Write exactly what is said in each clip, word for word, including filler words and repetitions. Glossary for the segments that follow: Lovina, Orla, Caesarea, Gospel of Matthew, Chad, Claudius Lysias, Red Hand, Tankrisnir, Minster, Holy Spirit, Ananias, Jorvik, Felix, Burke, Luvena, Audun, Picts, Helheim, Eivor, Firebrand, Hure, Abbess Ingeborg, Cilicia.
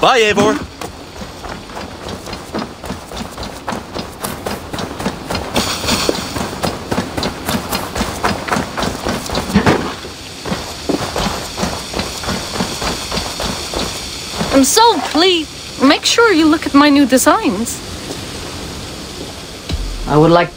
Bye, Eivor. And so, please, make sure you look at my new designs. I would like...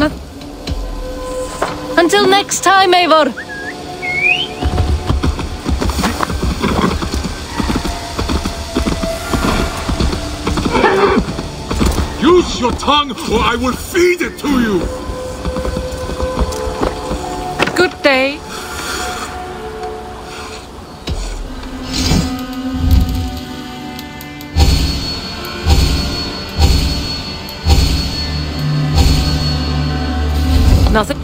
Not... Until next time, Eivor! Use your tongue, or I will feed it to you! Good day. Nothing.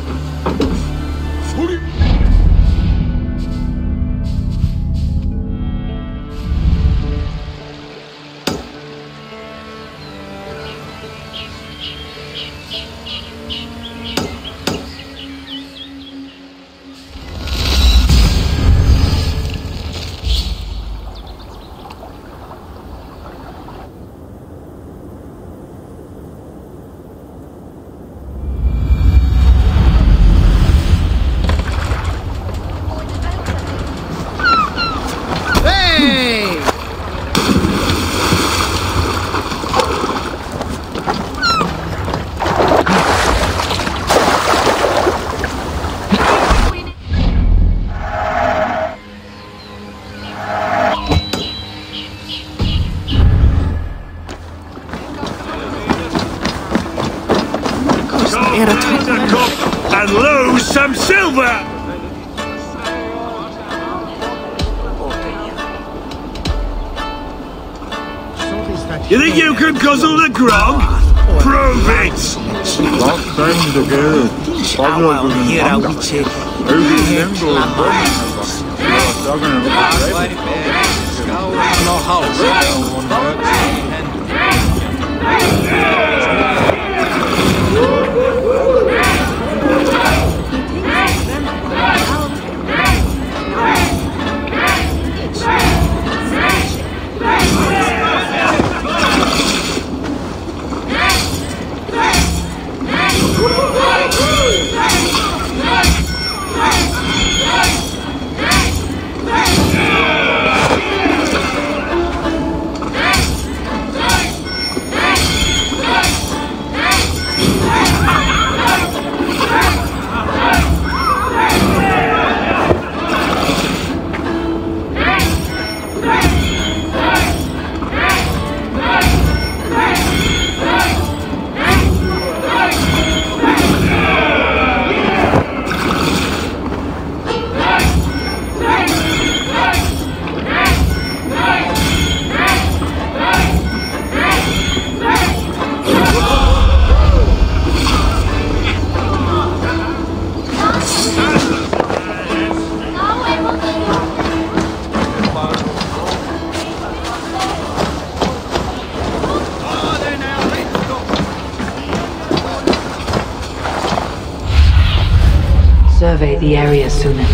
You think you could guzzle the grog? Prove it! Last time together, I was in hunger. Every nimble and brave. Survey the area sooner.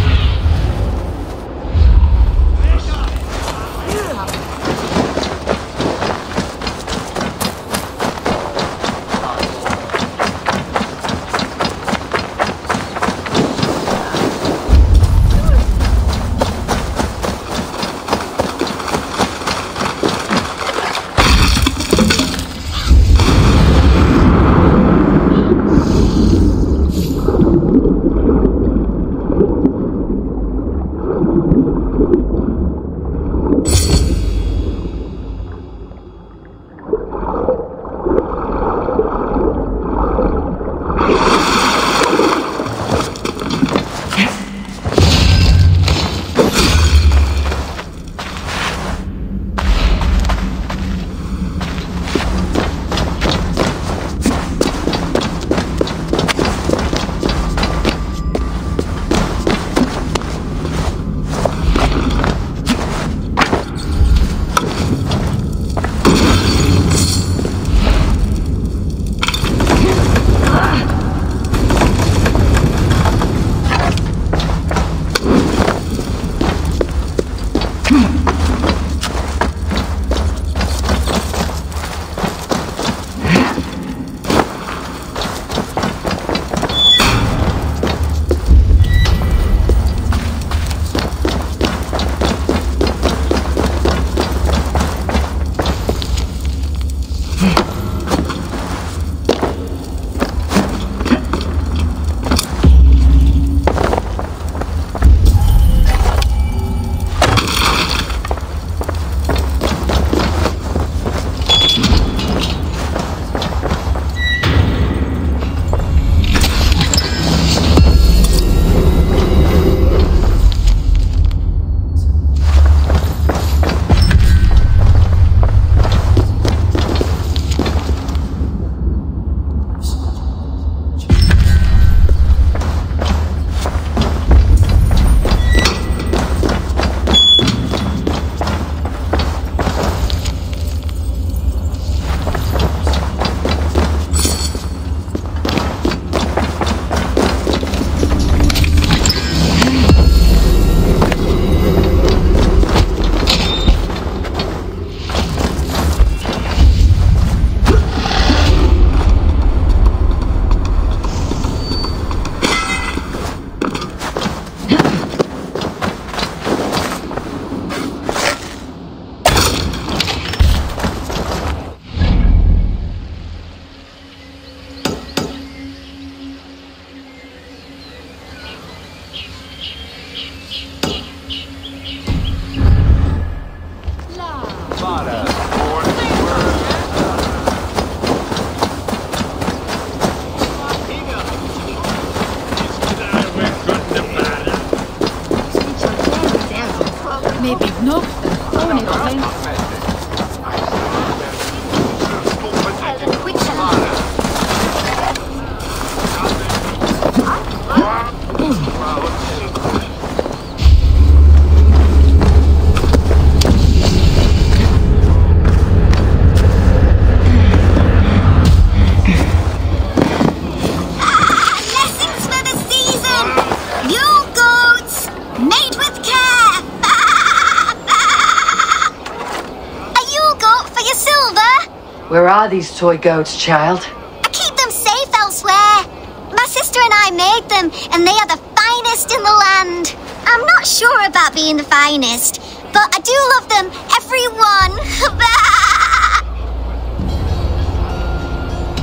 Where are these toy goats, child? I keep them safe elsewhere. My sister and I made them, and they are the finest in the land. I'm not sure about being the finest, but I do love them, everyone.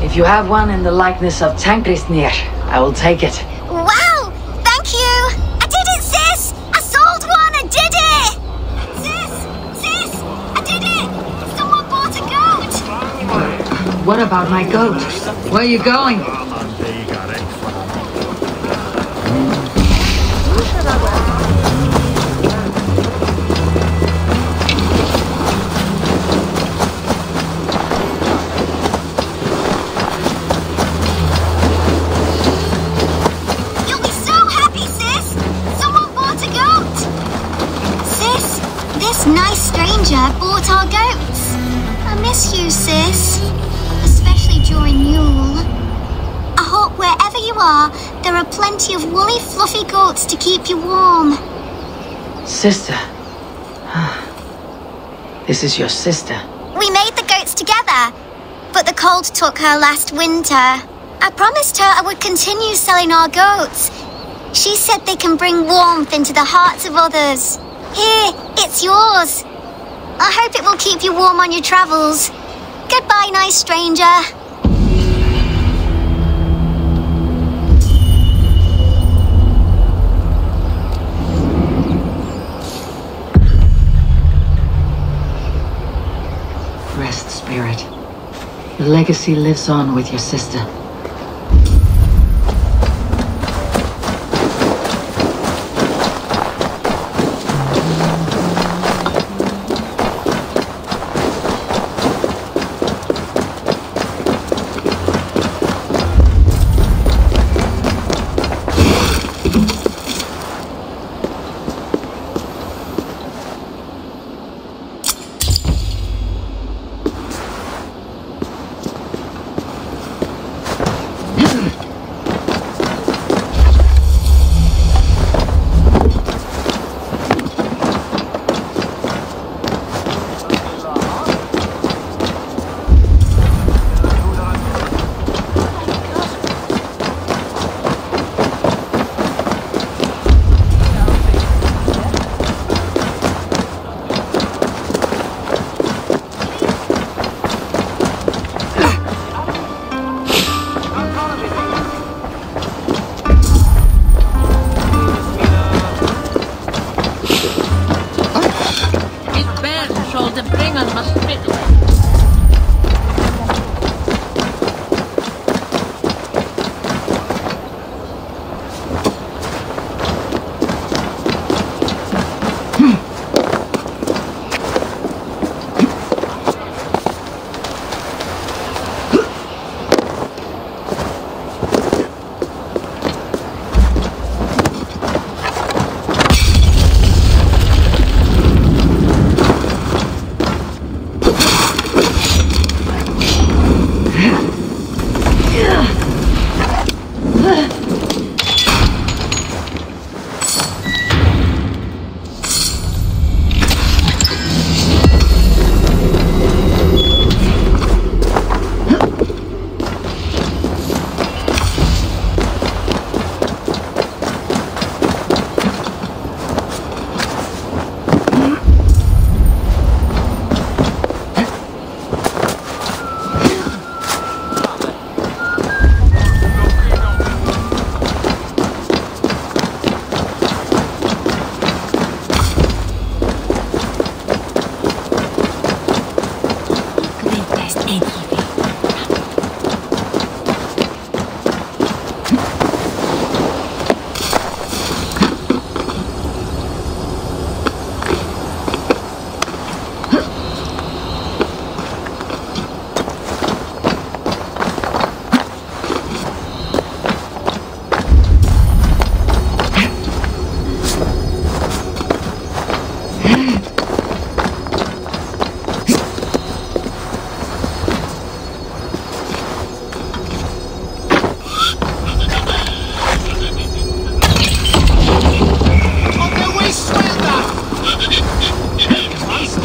If you have one in the likeness of Tankrisnir, I will take it. Wow, thank you. I did it, sis. I sold one, I did it. Sis, sis, I did it. Someone bought a goat. What about my goat? Where are you going? Of woolly, fluffy goats to keep you warm. Sister. This is your sister. We made the goats together, but the cold took her last winter. I promised her I would continue selling our goats. She said they can bring warmth into the hearts of others. Here, it's yours. I hope it will keep you warm on your travels. Goodbye, nice stranger. Spirit. The legacy lives on with your sister.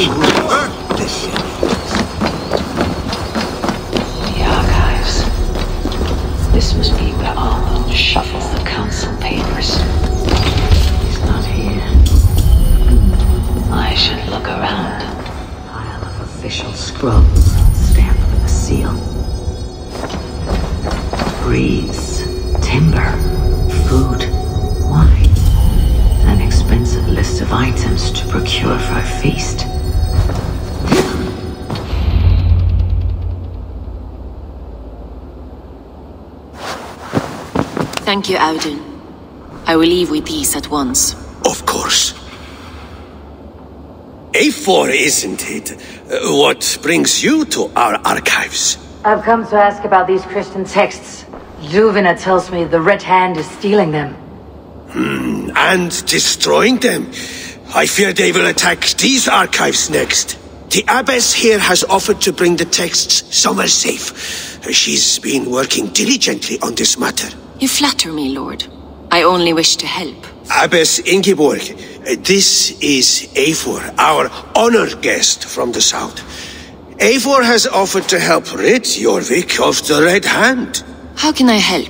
Burke this shit. official scrolls stamped with a seal. Reeds, timber, food, wine, an expensive list of items to procure for a feast. Thank you, Audun. I will leave with peace at once. Of course. Eivor, isn't it? Uh, what brings you to our archives? I've come to ask about these Christian texts. Luvena tells me the Red Hand is stealing them. Hmm, and destroying them. I fear they will attack these archives next. The Abbess here has offered to bring the texts somewhere safe. She's been working diligently on this matter. You flatter me, Lord. I only wish to help. Abbess Ingeborg, this is Eivor, our honor guest from the south. Eivor has offered to help rid Jorvik of the Red Hand. How can I help?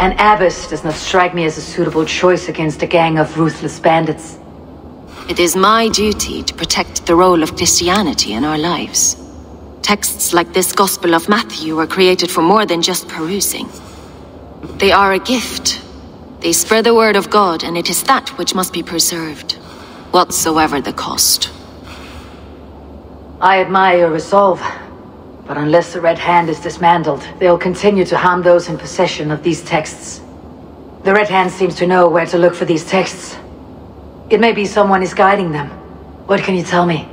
An abbess does not strike me as a suitable choice against a gang of ruthless bandits. It is my duty to protect the role of Christianity in our lives. Texts like this Gospel of Matthew were created for more than just perusing. They are a gift. They spread the word of God, and it is that which must be preserved, whatsoever the cost. I admire your resolve, but unless the Red Hand is dismantled, they will continue to harm those in possession of these texts. The Red Hand seems to know where to look for these texts. It may be someone is guiding them. What can you tell me?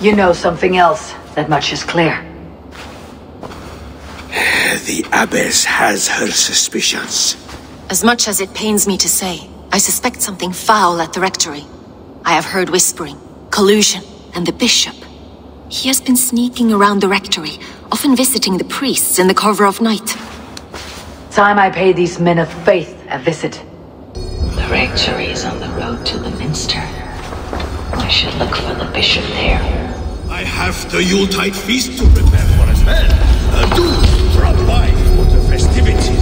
You know something else. That much is clear. The Abbess has her suspicions. As much as it pains me to say, I suspect something foul at the rectory. I have heard whispering, collusion, and the bishop. He has been sneaking around the rectory, often visiting the priests in the cover of night. Time I pay these men of faith a visit. The rectory is on the road to the Minster. I should look for the bishop there. I have the Yuletide feast to prepare for as well. Uh, do drop by for the festivities.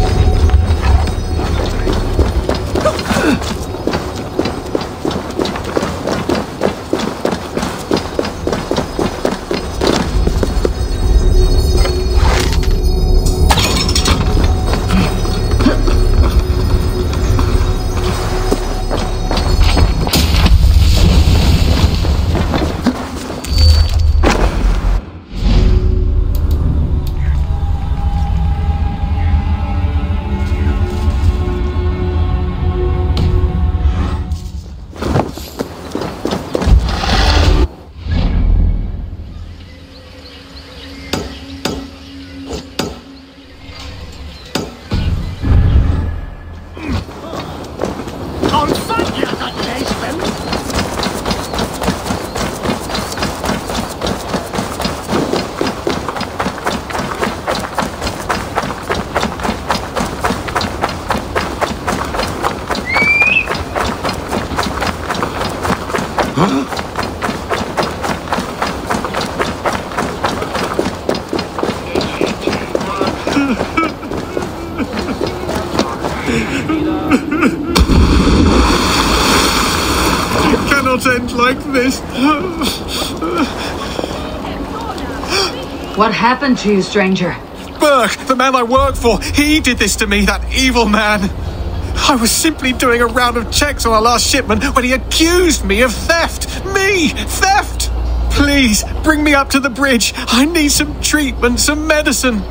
What happened to you, stranger? Burke, the man I work for, he did this to me, that evil man. I was simply doing a round of checks on our last shipment when he accused me of theft. Me! Theft! Please, bring me up to the bridge. I need some treatment, some medicine.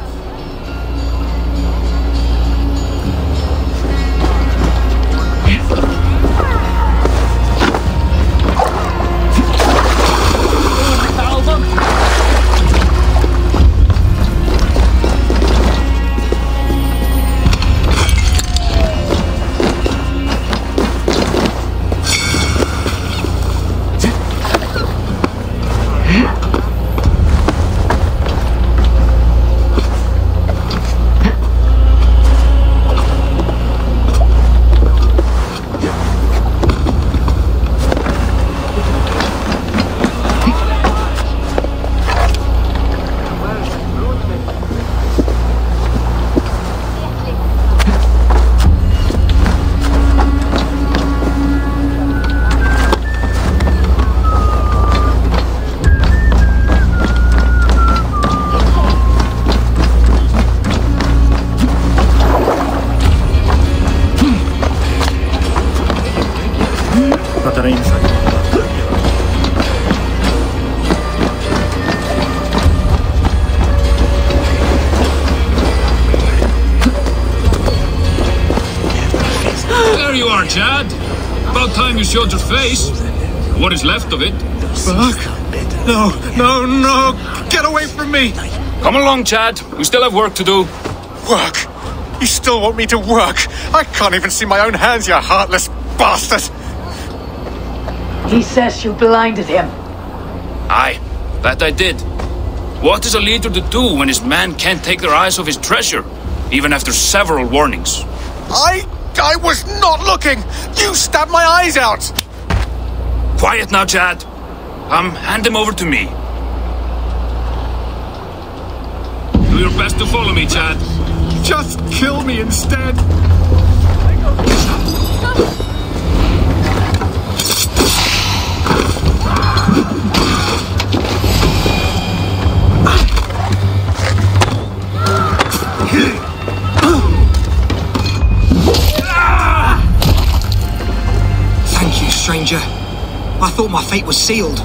there, Chad! About time you showed your face. What is left of it? Burke! No, no, no! Get away from me! Come along, Chad. We still have work to do. Work? You still want me to work? I can't even see my own hands, you heartless bastard! He says you blinded him. Aye, that I did. What is a leader to do when his man can't take their eyes off his treasure, even after several warnings? I... I was not looking! You stabbed my eyes out! Quiet now, Chad. Come, hand him over to me. Do your best to follow me, Chad. Just kill me instead! Thank you, stranger. I thought my fate was sealed.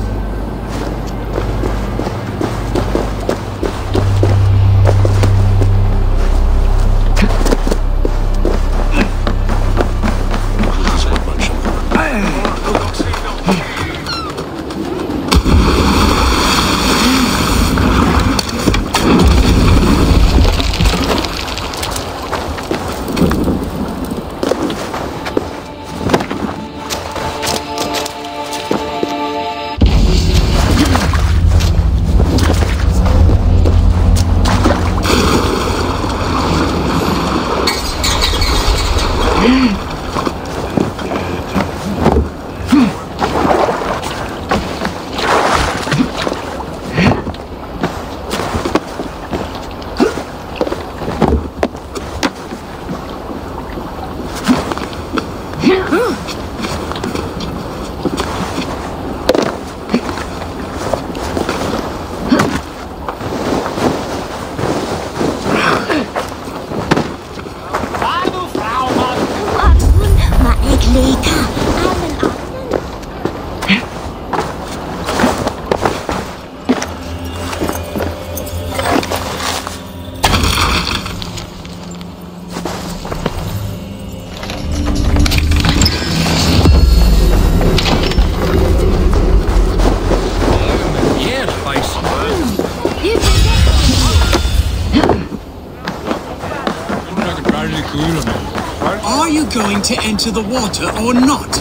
To enter the water or not.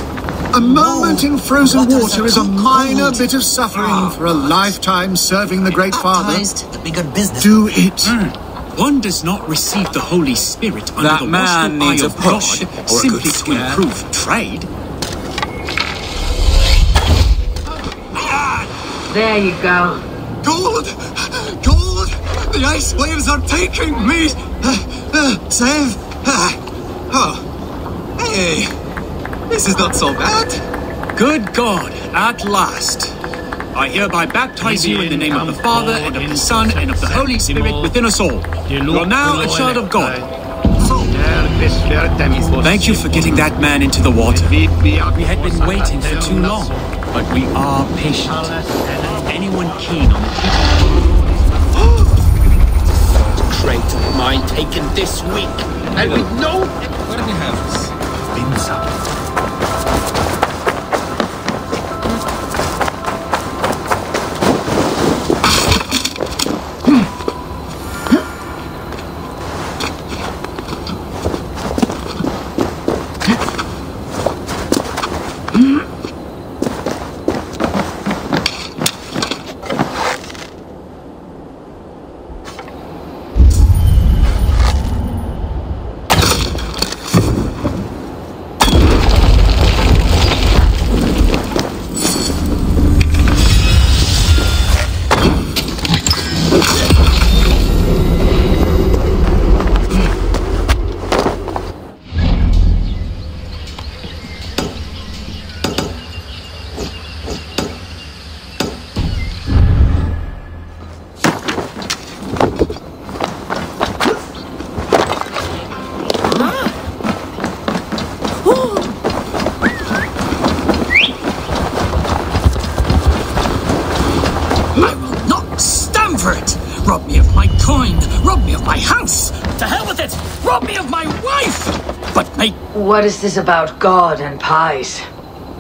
A moment in frozen water is a minor bit of suffering for a lifetime serving the Great Father. Do it. Mm. One does not receive the Holy Spirit under that the man needs a God simply to improve trade. There you go. God! God! The ice waves are taking me! Uh, uh, save! Uh, oh. Hey, this is not so bad. Good God, at last. I hereby baptize you in the name of the Father, and of the Son, and of the Holy Spirit within us all. You are now a child of God. Thank you for getting that man into the water. We had been waiting for too long, but we are patient. Anyone keen on the crate of mine taken this week, and with no... What do we have? Rob me of my coin! Rob me of my house! To hell with it! Rob me of my wife! but I... What is this about God and pies?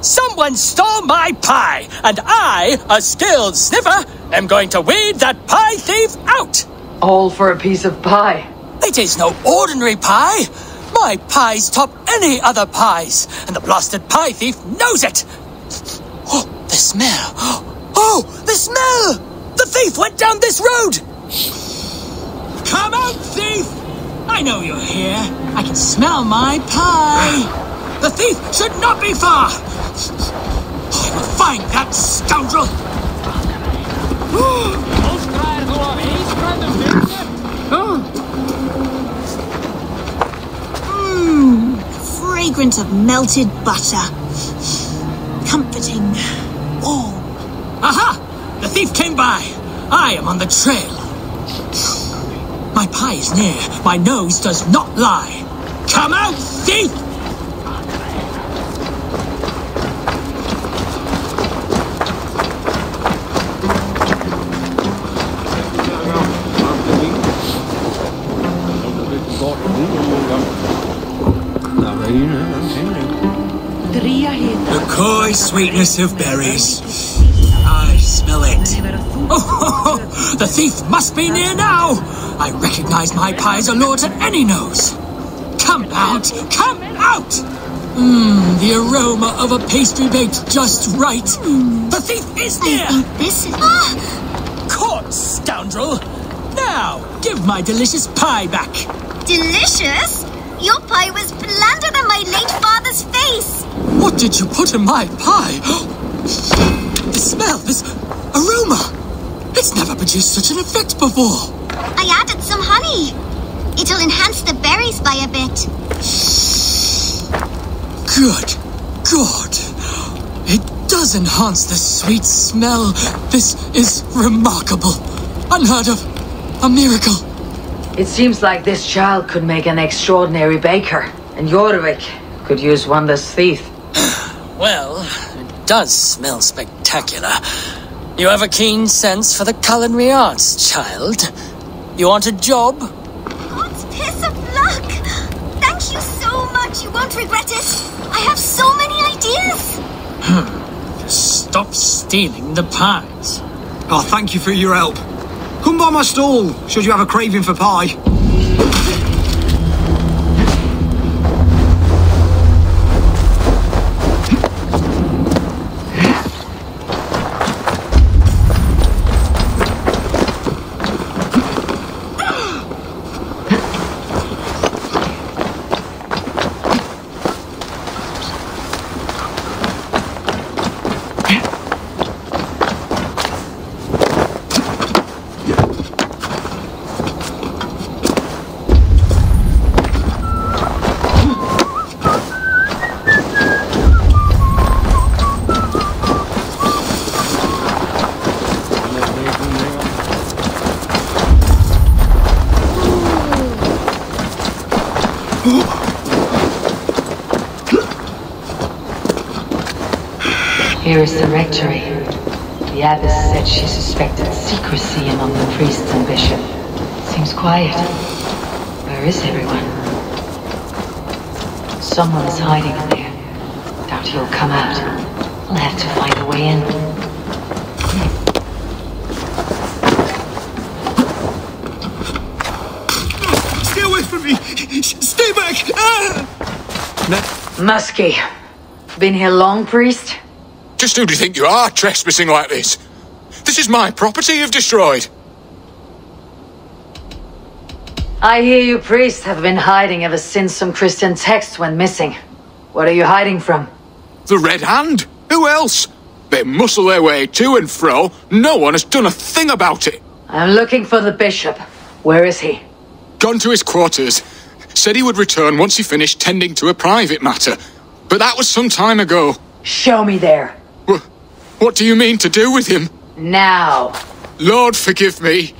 Someone stole my pie, and I, a skilled sniffer, am going to weed that pie thief out! All for a piece of pie. It is no ordinary pie. My pies top any other pies, and the blasted pie thief knows it. Oh, the smell. Oh, the smell! The thief went down this road! Come out, thief! I know you're here. I can smell my pie. The thief should not be far. I will find that scoundrel. Mmm, fragrance of melted butter. Comforting. Oh. Aha! The thief came by. I am on the trail. My pie is near. My nose does not lie. Come out, thief! The coy sweetness of berries. I smell it. Oh, ho, ho. The thief must be near now. I recognize my pies are lured to any nose. Come out, come out! Mmm, the aroma of a pastry baked just right. The thief is near. I think this is... Ah! Caught, scoundrel! Now, give my delicious pie back. Delicious? Your pie was planted on my late father's face. What did you put in my pie? The smell, this aroma. It's never produced such an effect before. I added some honey. It'll enhance the berries by a bit. Good God. It does enhance the sweet smell. This is remarkable. Unheard of. A miracle. It seems like this child could make an extraordinary baker, and Jorvik could use one this thief. Well, it does smell spectacular. You have a keen sense for the culinary arts, child. You want a job? God's piss of luck! Thank you so much, you won't regret it. I have so many ideas. Hmm. Just stop stealing the pies. Oh, thank you for your help. Come by my stall, should you have a craving for pie. Here is the rectory. The abbess said she suspected secrecy among the priests and bishop. Seems quiet. Where is everyone? Someone is hiding in there. Doubt he'll come out. I'll have to find a way in. Stay back! Ah! Musky. Been here long, priest? Just who do you think you are, trespassing like this? This is my property you've destroyed. I hear you priests have been hiding ever since some Christian texts went missing. What are you hiding from? The Red Hand? Who else? They muscle their way to and fro. No one has done a thing about it. I'm looking for the bishop. Where is he? Gone to his quarters. Said he would return once he finished tending to a private matter. But that was some time ago. Show me there. W- what do you mean to do with him? Now. Lord, forgive me.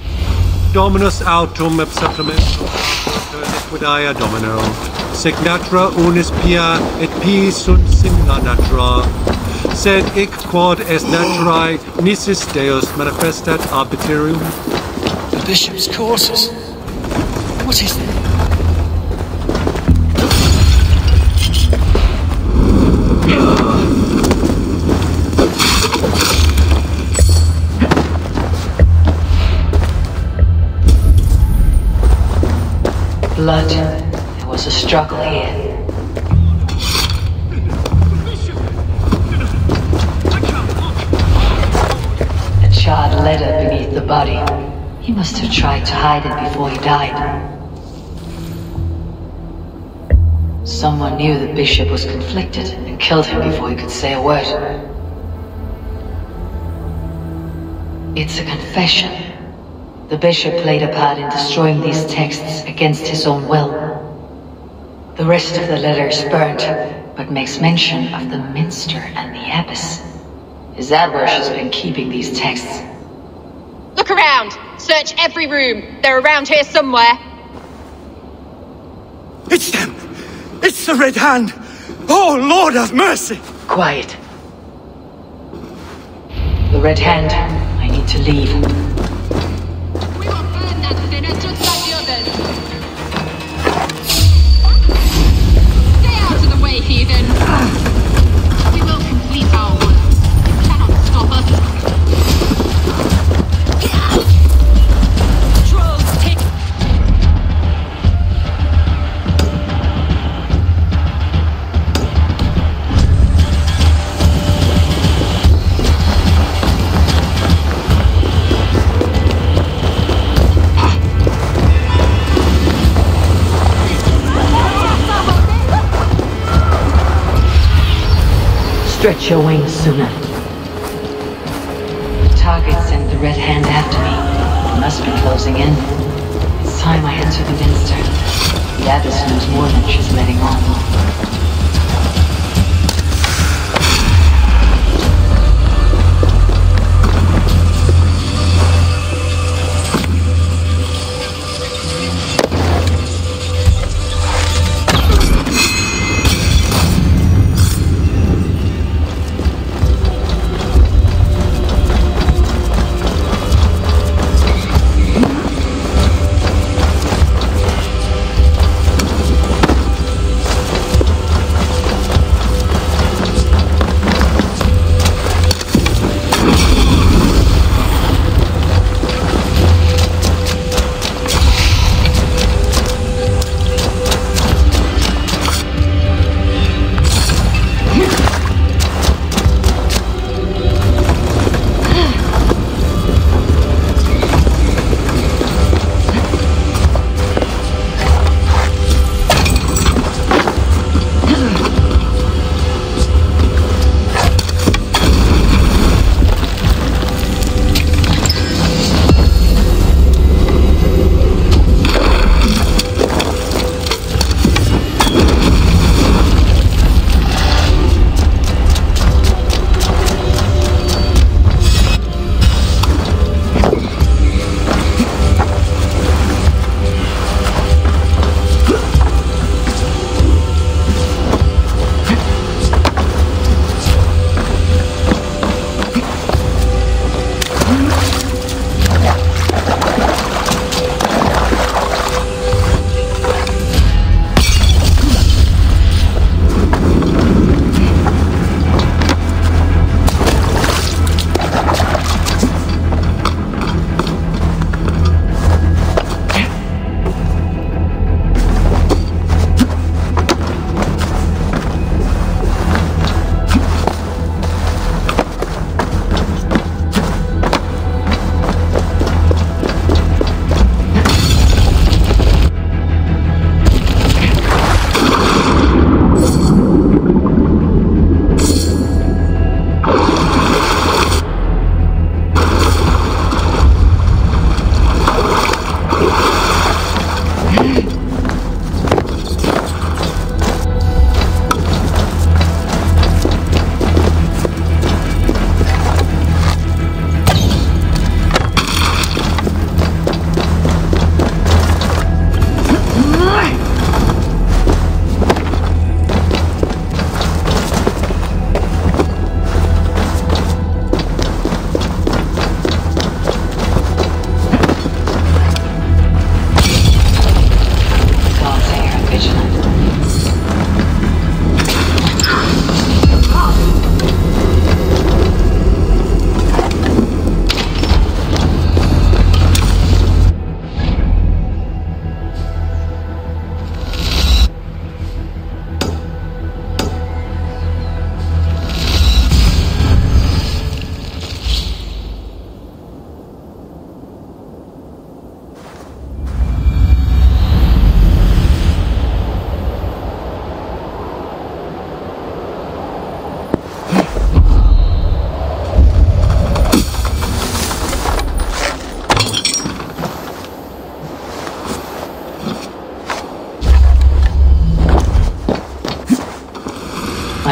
Dominus autum et supplementum liquidia domino. Signatra unis pia et pi sunt simila natura. Sed ic quod est naturae nisus Deus manifestat arbitrium. The bishop's courses. What is it? Blood. There was a struggle here. A charred letter beneath the body. He must have tried to hide it before he died. Someone knew the bishop was conflicted and killed him before he could say a word. It's a confession. The bishop played a part in destroying these texts against his own will. The rest of the letter is burnt, but makes mention of the Minster and the Abbess. Is that where she's been keeping these texts? Look around! Search every room! They're around here somewhere! It's them! It's the Red Hand! Oh, Lord have mercy! Quiet. The Red Hand. I need to leave. We will burn that sinner just like the others. Stay out of the way, heathen. We will complete our work. You cannot stop us. Trolls, take... Stretch your wings sooner. The target sent the Red Hand after me. It must be closing in. It's time I enter the Minster. The Abbess knows more than she's letting on.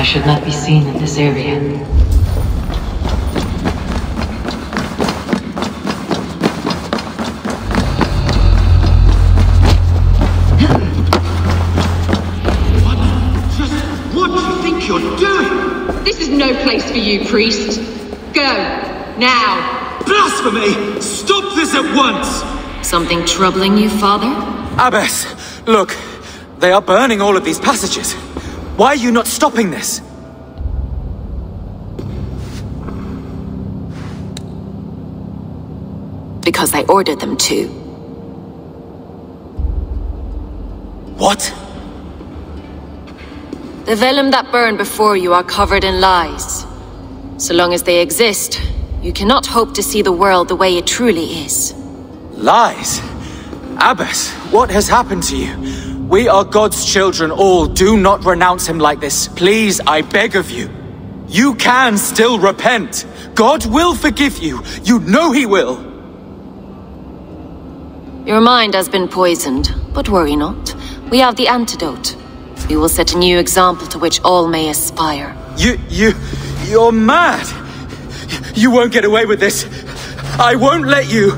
should not be seen in this area. Place for you, priest. Go now. Blasphemy! Stop this at once. Something troubling you, Father? Abbess, look, they are burning all of these passages. Why are you not stopping this? Because I ordered them to. What? The vellum that burned before you are covered in lies. So long as they exist, you cannot hope to see the world the way it truly is. Lies? Abbess, what has happened to you? We are God's children all. Do not renounce him like this. Please, I beg of you. You can still repent. God will forgive you. You know he will. Your mind has been poisoned, but worry not. We have the antidote. We will set a new example to which all may aspire. You... you... you're mad! You won't get away with this! I won't let you!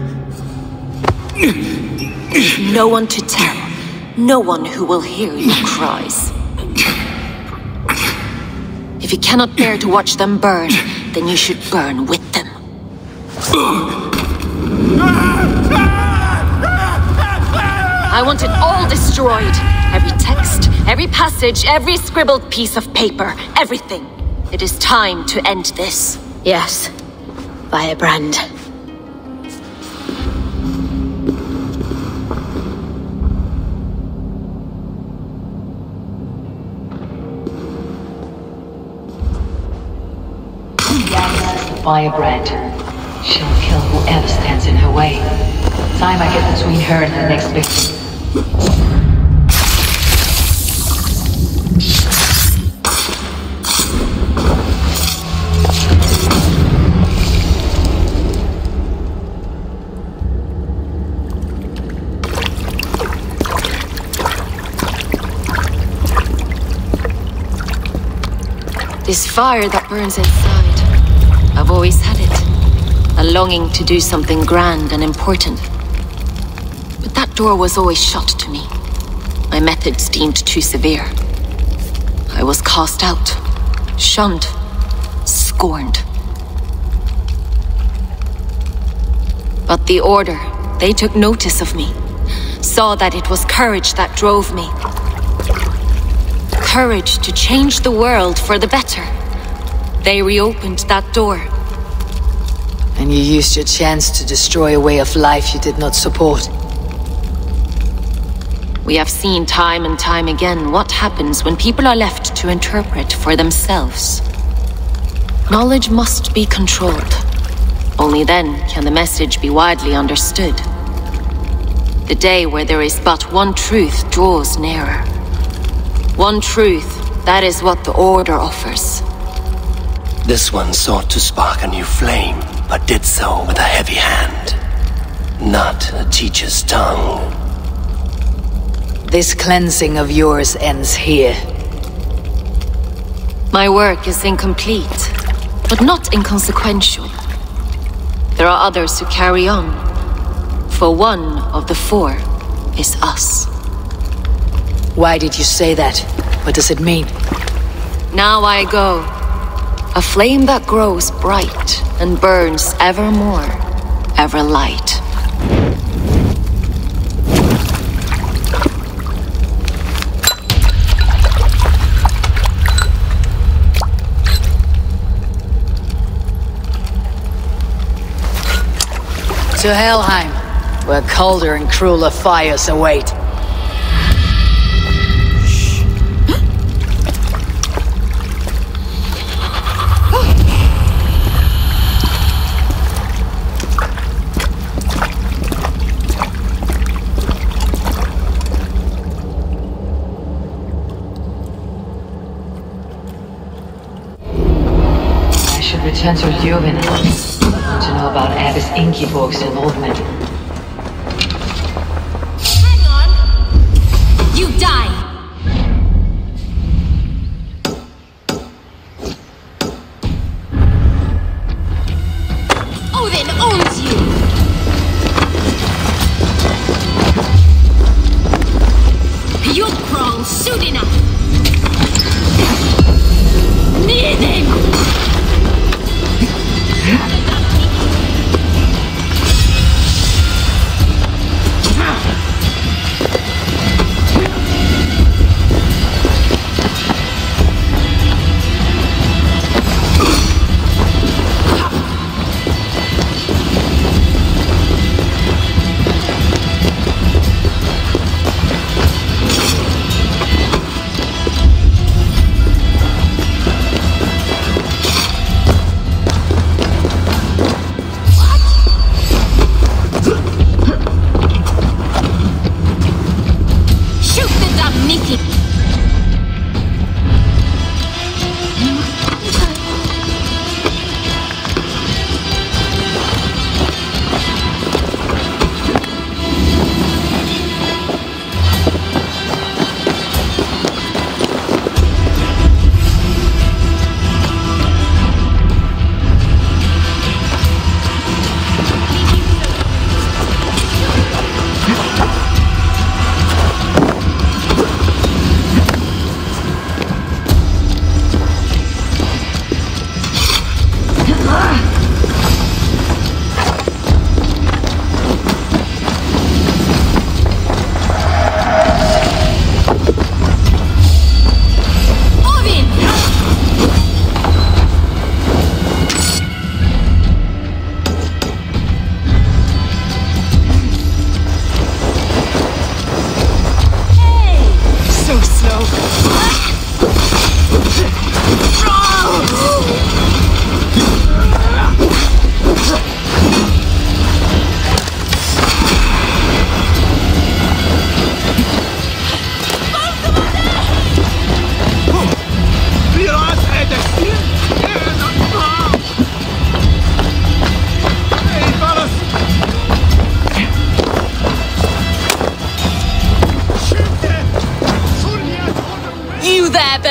No one to tell. No one who will hear your cries. If you cannot bear to watch them burn, then you should burn with them. I want it all destroyed! Every text, every passage, every scribbled piece of paper, everything. It is time to end this. Yes, Firebrand. Firebrand. She'll kill whoever stands in her way. Time I get between her and the next victim. This fire that burns inside, I've always had it. A longing to do something grand and important. But that door was always shut to me. My methods deemed too severe. I was cast out, shunned, scorned. But the Order, they took notice of me. Saw that it was courage that drove me. Courage to change the world for the better. They reopened that door. And you used your chance to destroy a way of life you did not support. We have seen time and time again what happens when people are left to interpret for themselves. Knowledge must be controlled. Only then can the message be widely understood. The day where there is but one truth draws nearer. One truth, that is what the Order offers. This one sought to spark a new flame, but did so with a heavy hand, not a teacher's tongue. This cleansing of yours ends here. My work is incomplete, but not inconsequential. There are others who carry on, for one of the four is us. Why did you say that? What does it mean? Now I go. A flame that grows bright and burns evermore, ever light. To Helheim, where colder and crueler fires await. To Luvena. I want to know about Abbess Ingeborg's involvement. Hang on! You die!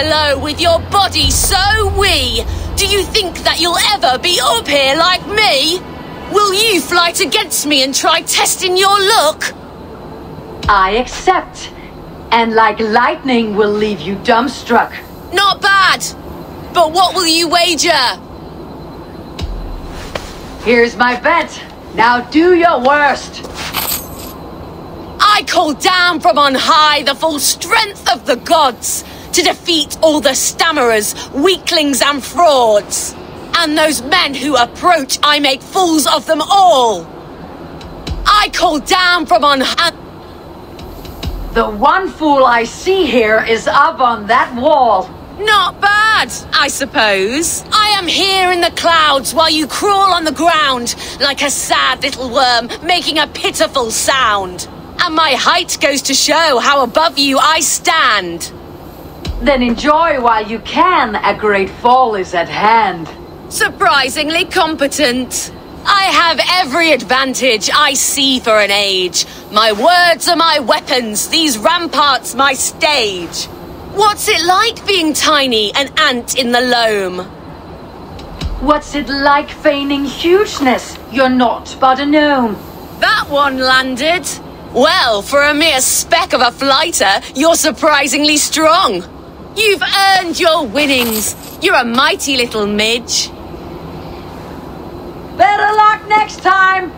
below with your body so wee. Do you think that you'll ever be up here like me? Will you fight against me and try testing your luck? I accept. And like lightning will leave you dumbstruck. Not bad. But what will you wager? Here's my bet. Now do your worst. I call down from on high the full strength of the gods to defeat all the stammerers, weaklings and frauds. And those men who approach, I make fools of them all. I call down from on high. The one fool I see here is up on that wall. Not bad, I suppose. I am here in the clouds while you crawl on the ground like a sad little worm making a pitiful sound. And my height goes to show how above you I stand. Then enjoy while you can. A great fall is at hand. Surprisingly competent. I have every advantage I see for an age. My words are my weapons, these ramparts my stage. What's it like being tiny, an ant in the loam? What's it like feigning hugeness? You're not but a gnome. That one landed. Well, for a mere speck of a flighter, you're surprisingly strong. You've earned your winnings. You're a mighty little midge. Better luck next time!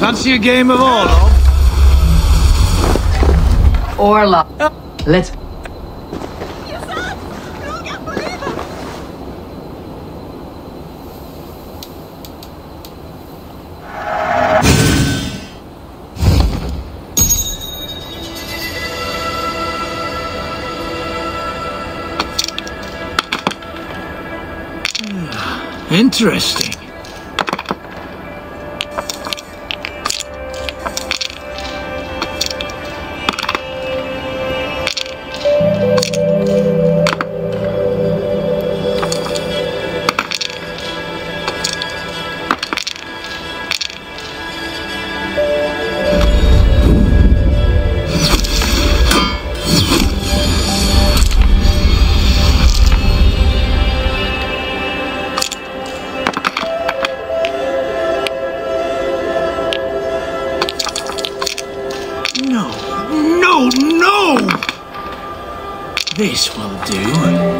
Fancy a game of Orla? Orla. Oh. Let's... Interesting. This will do. Interesting.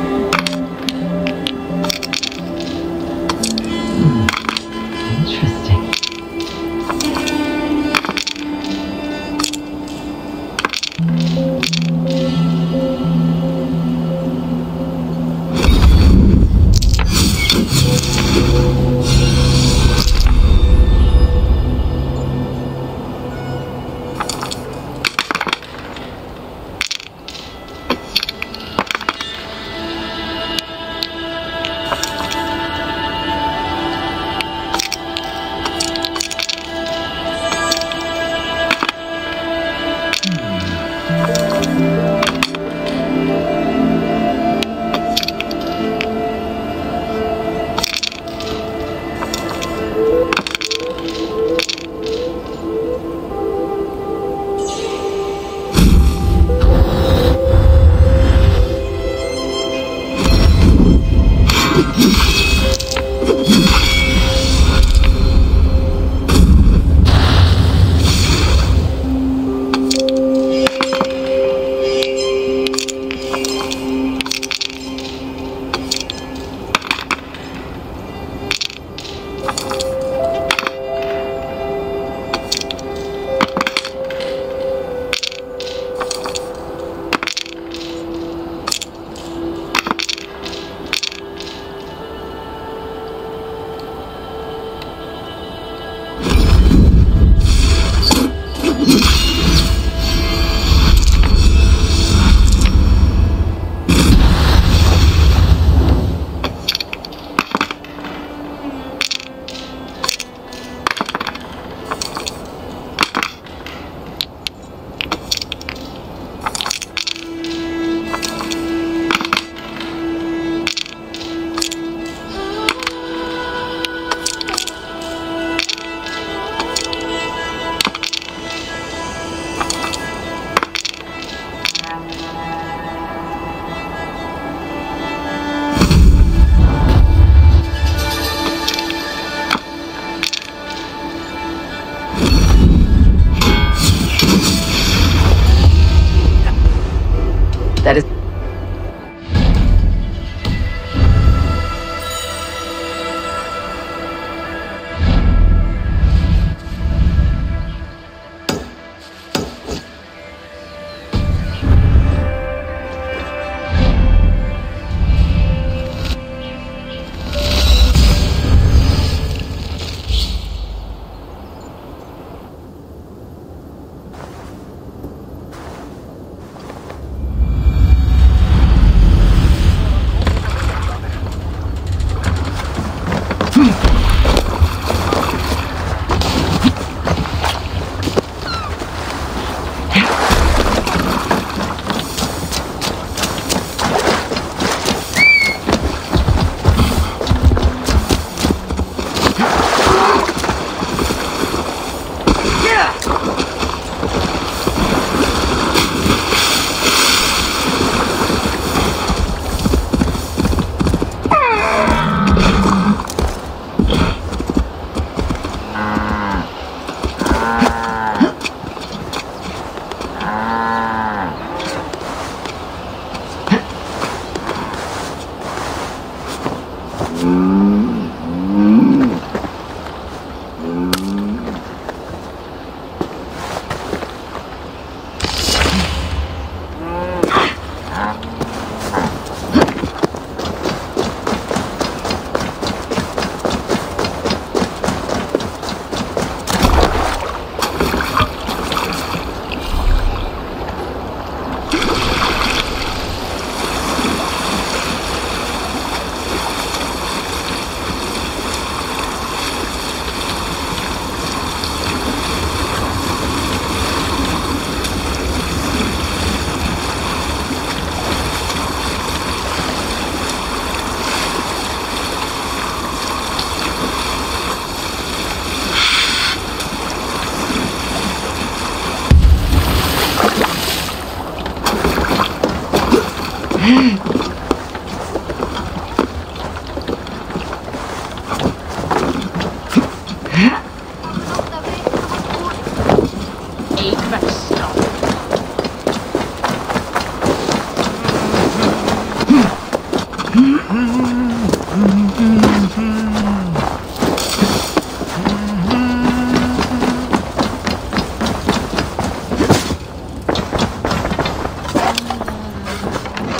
That is...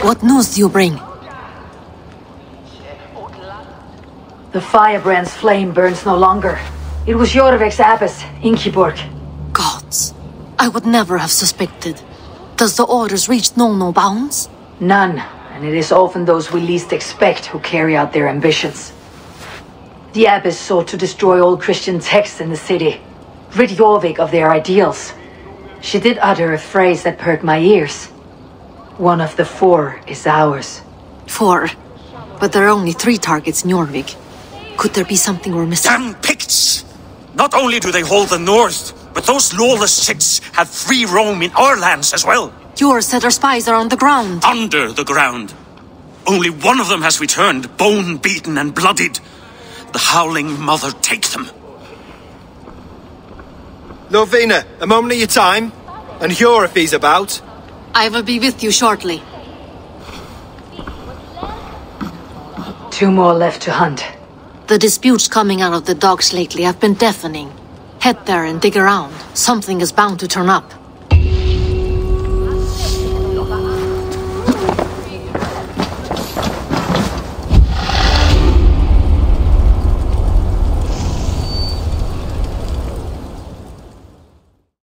What news do you bring? The Firebrand's flame burns no longer. It was Jorvik's Abbess Ingeborg. Gods, I would never have suspected. Does the orders reach no no bounds? None, and it is often those we least expect who carry out their ambitions. The Abbess sought to destroy all Christian texts in the city, rid Jorvik of their ideals. She did utter a phrase that hurt my ears. One of the four is ours. Four? But there are only three targets in Jorvik. Could there be something we're missing? Damn Picts! Not only do they hold the north, but those lawless Picts have free roam in our lands as well. Your settler spies are on the ground. Under the ground. Only one of them has returned, bone-beaten and bloodied. The Howling Mother, take them. Lovina, a moment of your time. And Hure if he's about. I will be with you shortly. Two more left to hunt. The disputes coming out of the docks lately have been deafening. Head there and dig around. Something is bound to turn up.